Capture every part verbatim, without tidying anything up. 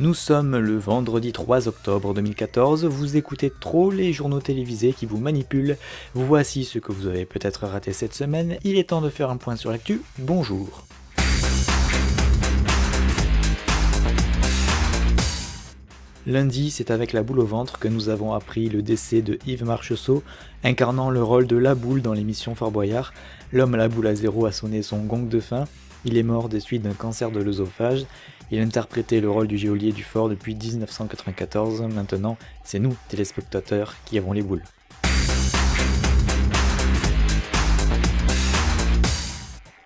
Nous sommes le vendredi trois octobre deux mille quatorze, vous écoutez trop les journaux télévisés qui vous manipulent. Voici ce que vous avez peut-être raté cette semaine, il est temps de faire un point sur l'actu, bonjour. Lundi, c'est avec la boule au ventre que nous avons appris le décès de Yves Marchesseau, incarnant le rôle de La Boule dans l'émission Fort Boyard. L'homme à la boule à zéro a sonné son gong de fin, il est mort des suites d'un cancer de l'œsophage. Il interprétait le rôle du geôlier du fort depuis mille neuf cent quatre-vingt-quatorze, maintenant c'est nous, téléspectateurs, qui avons les boules.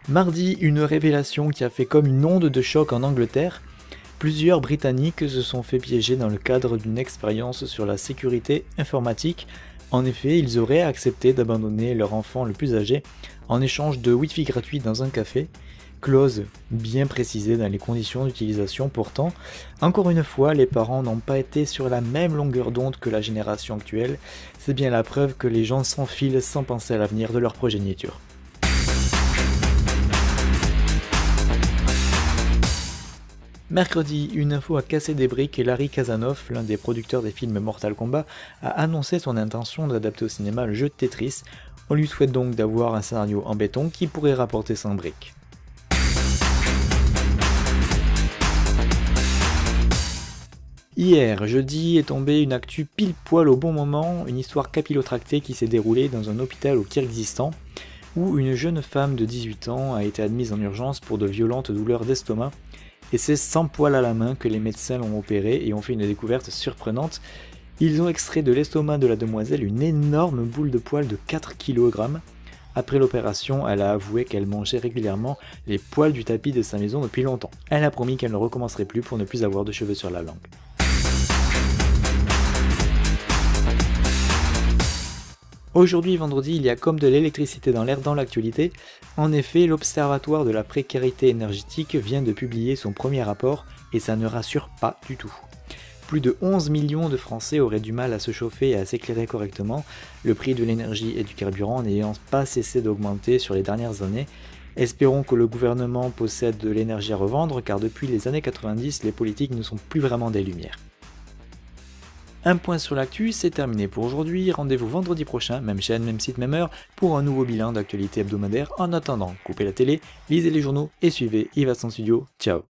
Mardi, une révélation qui a fait comme une onde de choc en Angleterre. Plusieurs Britanniques se sont fait piéger dans le cadre d'une expérience sur la sécurité informatique. En effet, ils auraient accepté d'abandonner leur enfant le plus âgé en échange de Wi-Fi gratuit dans un café, clause bien précisée dans les conditions d'utilisation pourtant. Encore une fois, les parents n'ont pas été sur la même longueur d'onde que la génération actuelle, c'est bien la preuve que les gens s'enfilent sans penser à l'avenir de leur progéniture. Mercredi, une info a cassé des briques et Larry Kazanoff, l'un des producteurs des films Mortal Kombat, a annoncé son intention d'adapter au cinéma le jeu Tetris. On lui souhaite donc d'avoir un scénario en béton qui pourrait rapporter cent briques. Hier, jeudi, est tombée une actu pile poil au bon moment, une histoire capillotractée qui s'est déroulée dans un hôpital au Kyrgyzstan, où une jeune femme de dix-huit ans a été admise en urgence pour de violentes douleurs d'estomac. Et c'est sans poil à la main que les médecins l'ont opéré et ont fait une découverte surprenante. Ils ont extrait de l'estomac de la demoiselle une énorme boule de poils de quatre kilogrammes. Après l'opération, elle a avoué qu'elle mangeait régulièrement les poils du tapis de sa maison depuis longtemps. Elle a promis qu'elle ne recommencerait plus pour ne plus avoir de cheveux sur la langue. Aujourd'hui, vendredi, il y a comme de l'électricité dans l'air dans l'actualité. En effet, l'Observatoire de la précarité énergétique vient de publier son premier rapport et ça ne rassure pas du tout. Plus de onze millions de Français auraient du mal à se chauffer et à s'éclairer correctement, le prix de l'énergie et du carburant n'ayant pas cessé d'augmenter sur les dernières années. Espérons que le gouvernement possède de l'énergie à revendre car depuis les années quatre-vingt-dix, les politiques ne sont plus vraiment des lumières. Un point sur l'actu, c'est terminé pour aujourd'hui, rendez-vous vendredi prochain, même chaîne, même site, même heure, pour un nouveau bilan d'actualité hebdomadaire. En attendant, coupez la télé, lisez les journaux et suivez Ivasound Studio, ciao.